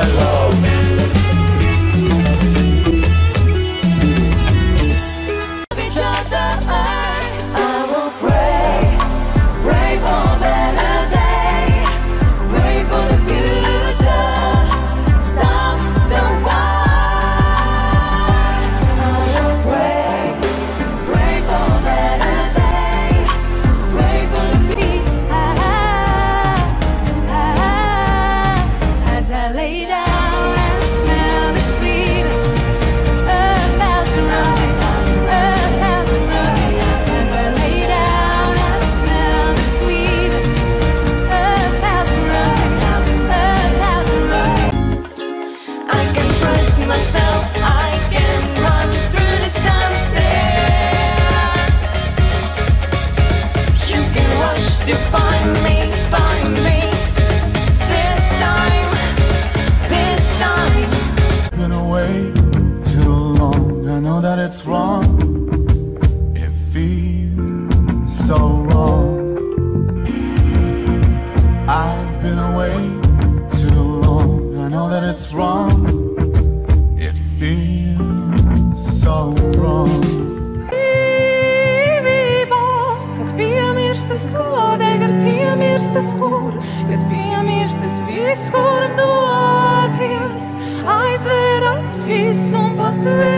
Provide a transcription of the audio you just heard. I love. It's wrong, it feels so wrong. I've been away too long. I know that it's wrong, it feels so wrong. Kad bija mirstas godē, kad bija mirstas kur, kad bija mirstas viskur doties, aizver acis un patver.